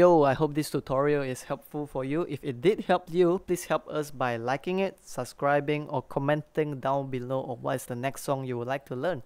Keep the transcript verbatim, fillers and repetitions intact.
Yo, I hope this tutorial is helpful for you. If it did help you, please help us by liking it, subscribing, or commenting down below on what is the next song you would like to learn.